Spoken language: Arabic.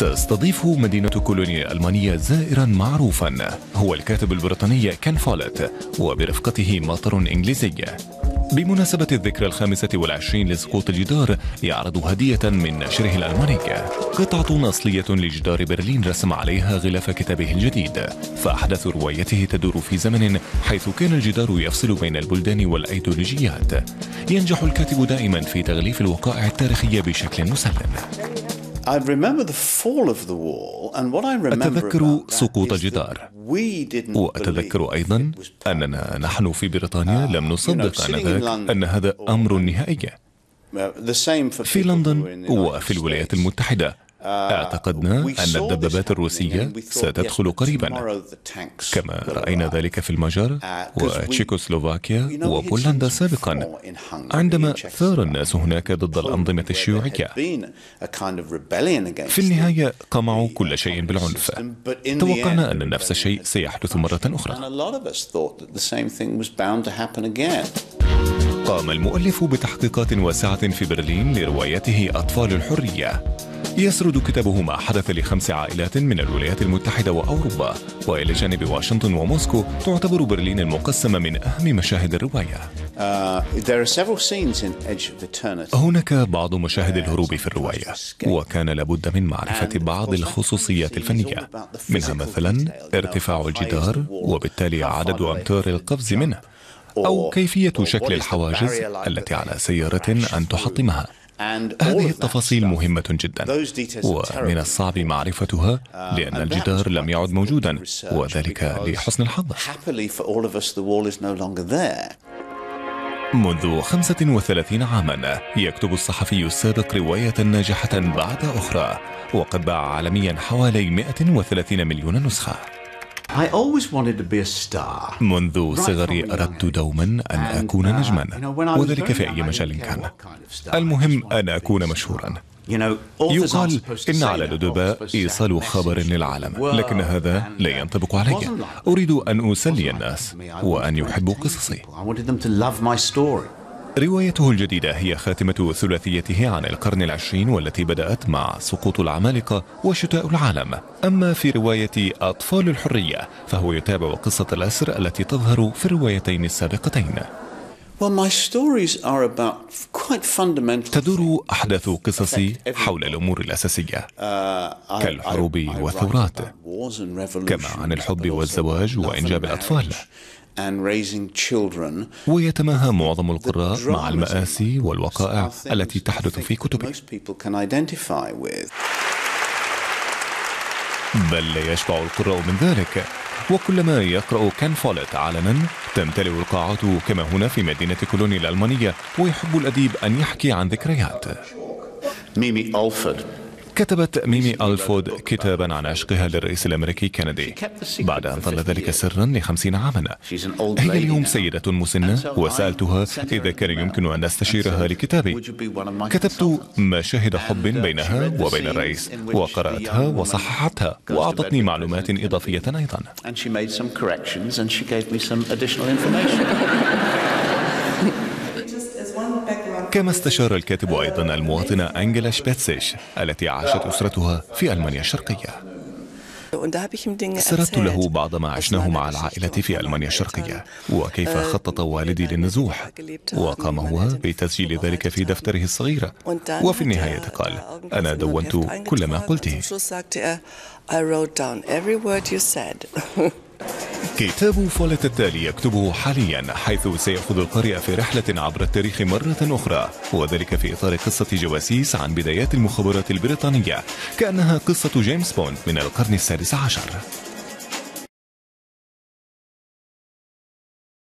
تستضيف مدينة كولونيا الألمانية زائرا معروفا هو الكاتب البريطاني كين فوليت وبرفقته مطر إنجليزي. بمناسبة الذكرى 25 لسقوط الجدار يعرض هدية من ناشره الألماني قطعة أصلية لجدار برلين رسم عليها غلاف كتابه الجديد، فأحداث روايته تدور في زمن حيث كان الجدار يفصل بين البلدان والأيديولوجيات. ينجح الكاتب دائما في تغليف الوقائع التاريخية بشكل مسلم. أتذكر سقوط الجدار، وأتذكر أيضا أننا نحن في بريطانيا لم نصدق آنذاك أن هذا أمر نهائي. في لندن وفي الولايات المتحدة اعتقدنا أن الدبابات الروسية ستدخل قريبا، كما رأينا ذلك في المجر وتشيكوسلوفاكيا وبولندا سابقا عندما ثار الناس هناك ضد الأنظمة الشيوعية. في النهاية قمعوا كل شيء بالعنف. توقعنا أن نفس الشيء سيحدث مرة أخرى. قام المؤلف بتحقيقات واسعة في برلين لروايته أطفال الحرية. يسرد كتابه ما حدث ل5 عائلات من الولايات المتحدة وأوروبا، وإلى جانب واشنطن وموسكو تعتبر برلين المقسمة من أهم مشاهد الرواية. هناك بعض مشاهد الهروب في الرواية، وكان لابد من معرفة بعض الخصوصيات الفنية، منها مثلا ارتفاع الجدار وبالتالي عدد أمتار القفز منه، أو كيفية شكل الحواجز التي على سيارة أن تحطمها. هذه التفاصيل مهمة جدا ومن الصعب معرفتها لأن الجدار لم يعد موجودا، وذلك لحسن الحظ. منذ 35 عاما يكتب الصحفي السابق رواية ناجحة بعد أخرى، وقد باع عالميا حوالي 130 مليون نسخة. منذ صغري أردت دوما أن أكون نجما، وذلك في أي مجال كان، المهم أن أكون مشهورا. يقال إن على الأدباء إيصال خبر للعالم، لكن هذا لا ينطبق علي. أريد أن أسلي الناس وأن يحبوا قصصي. روايته الجديدة هي خاتمة ثلاثيته عن القرن العشرين والتي بدأت مع سقوط العمالقة وشتاء العالم. أما في رواية أطفال الحرية فهو يتابع قصة الأسر التي تظهر في الروايتين السابقتين. تدور أحداث قصصي حول الأمور الأساسية كالحروب والثورات، كما عن الحب والزواج وإنجاب الأطفال. ويتماهى معظم القراء مع المآسي والوقائع التي تحدث في كتبه، بل لا يشبع القراء من ذلك. وكلما يقرأ كين فوليت علنا تمتلئ القاعات كما هنا في مدينة كولونيا الألمانية، ويحب الأديب أن يحكي عن ذكرياته. كتبت ميمي ألفورد كتابا عن عشقها للرئيس الأمريكي كندي بعد أن ظل ذلك سرا ل50 عاما. هي اليوم سيدة مسنة، وسألتها إذا كان يمكن أن أستشيرها لكتابي. كتبت مشاهد حب بينها وبين الرئيس، وقرأتها وصححتها وأعطتني معلومات إضافية أيضا. كما استشار الكاتب أيضا المواطنة أنجيلا شبيتسيش التي عاشت أسرتها في ألمانيا الشرقية. سردت له بعض ما عشناه مع العائلة في ألمانيا الشرقية، وكيف خطط والدي للنزوح، وقام هو بتسجيل ذلك في دفتره الصغير. وفي النهاية قال: أنا دونت كل ما قلته. كتاب فوليت التالي يكتبه حاليا، حيث سيأخذ القارئ في رحلة عبر التاريخ مرة أخرى، وذلك في إطار قصة جواسيس عن بدايات المخابرات البريطانية، كأنها قصة جيمس بوند من القرن ال16.